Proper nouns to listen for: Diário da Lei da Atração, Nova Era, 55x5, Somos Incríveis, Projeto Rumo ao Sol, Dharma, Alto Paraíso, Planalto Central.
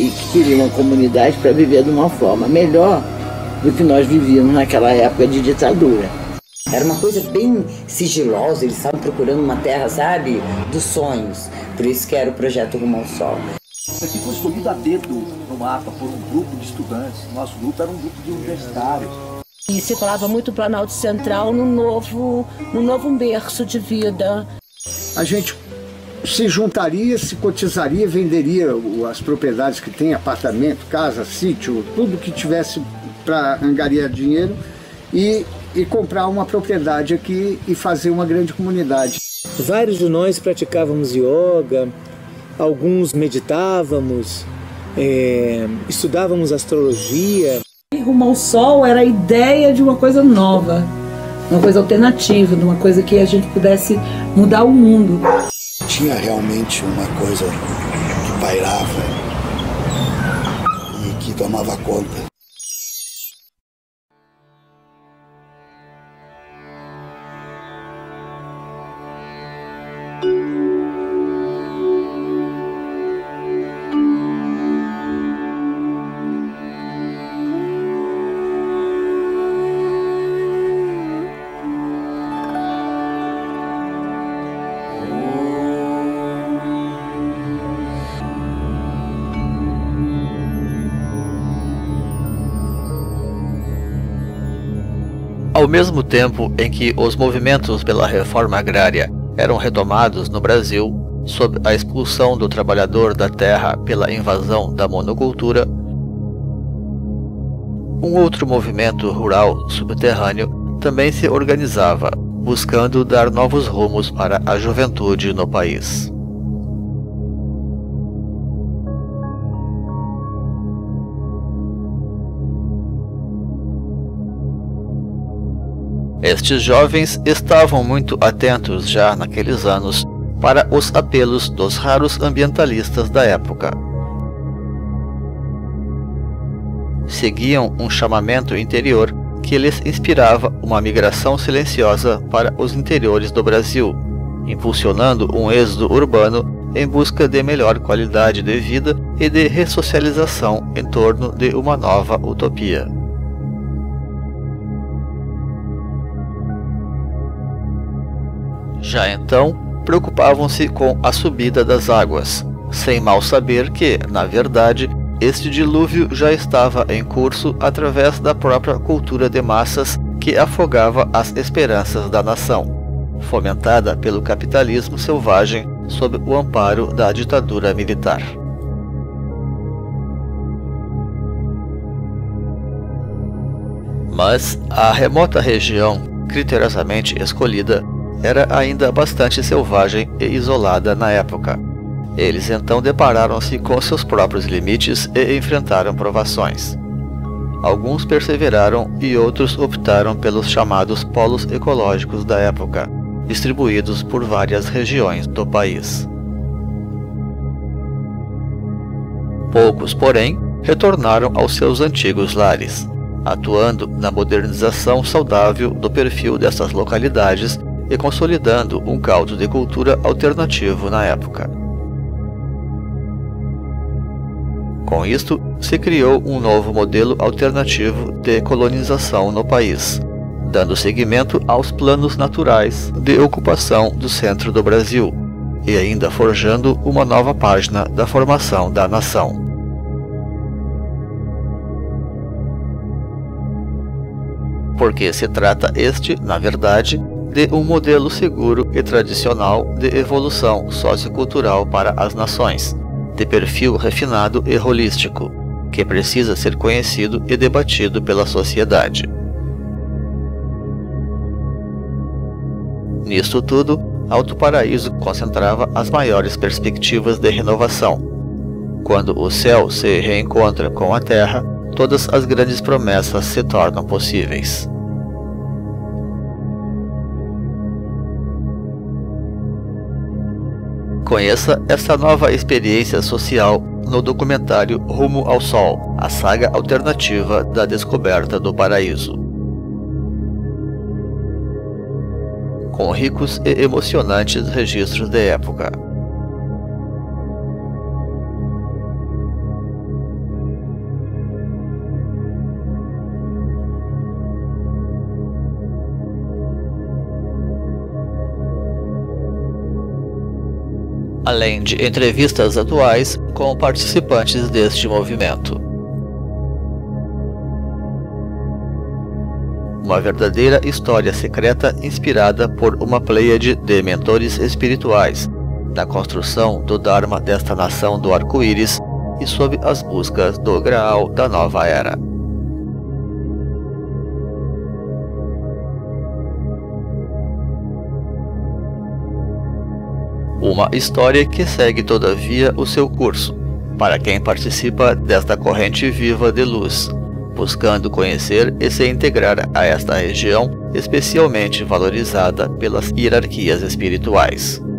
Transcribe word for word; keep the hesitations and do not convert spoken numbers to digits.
e que queriam a comunidade para viver de uma forma melhor do que nós vivíamos naquela época de ditadura. Era uma coisa bem sigilosa, eles estavam procurando uma terra, sabe, dos sonhos. Por isso que era o Projeto Rumo ao Sol. Isso aqui foi escolhido a dedo no mapa por um grupo de estudantes. Nosso grupo era um grupo de universitários. E circulava muito o Planalto Central num novo, num novo berço de vida. A gente se juntaria, se cotizaria, venderia as propriedades que tem, apartamento, casa, sítio, tudo que tivesse para angariar dinheiro e, e comprar uma propriedade aqui e fazer uma grande comunidade. Vários de nós praticávamos yoga, alguns meditávamos, é, estudávamos astrologia. Rumo ao Sol era a ideia de uma coisa nova, uma coisa alternativa, de uma coisa que a gente pudesse mudar o mundo. Tinha realmente uma coisa que pairava e que tomava conta. Ao mesmo tempo em que os movimentos pela reforma agrária eram retomados no Brasil, sob a expulsão do trabalhador da terra pela invasão da monocultura, um outro movimento rural subterrâneo também se organizava, buscando dar novos rumos para a juventude no país. Estes jovens estavam muito atentos já naqueles anos para os apelos dos raros ambientalistas da época. Seguiam um chamamento interior que lhes inspirava uma migração silenciosa para os interiores do Brasil, impulsionando um êxodo urbano em busca de melhor qualidade de vida e de ressocialização em torno de uma nova utopia. Já então, preocupavam-se com a subida das águas, sem mal saber que, na verdade, este dilúvio já estava em curso através da própria cultura de massas que afogava as esperanças da nação, fomentada pelo capitalismo selvagem sob o amparo da ditadura militar. Mas a remota região, criteriosamente escolhida, era ainda bastante selvagem e isolada na época. Eles então depararam-se com seus próprios limites e enfrentaram provações. Alguns perseveraram e outros optaram pelos chamados polos ecológicos da época, distribuídos por várias regiões do país. Poucos, porém, retornaram aos seus antigos lares, atuando na modernização saudável do perfil dessas localidades e consolidando um caldo de cultura alternativo na época. Com isto, se criou um novo modelo alternativo de colonização no país, dando seguimento aos planos naturais de ocupação do centro do Brasil, e ainda forjando uma nova página da formação da nação. Porque se trata este, na verdade, de um modelo seguro e tradicional de evolução sociocultural para as nações, de perfil refinado e holístico, que precisa ser conhecido e debatido pela sociedade. Nisto tudo, Alto Paraíso concentrava as maiores perspectivas de renovação. Quando o céu se reencontra com a terra, todas as grandes promessas se tornam possíveis. Conheça essa nova experiência social no documentário Rumo ao Sol, a saga alternativa da descoberta do paraíso. Com ricos e emocionantes registros de época. além de entrevistas atuais com participantes deste movimento. Uma verdadeira história secreta inspirada por uma pleiade de mentores espirituais, na construção do Dharma desta nação do arco-íris e sob as buscas do Graal da Nova Era. Uma história que segue todavia o seu curso, para quem participa desta corrente viva de luz, buscando conhecer e se integrar a esta região especialmente valorizada pelas hierarquias espirituais.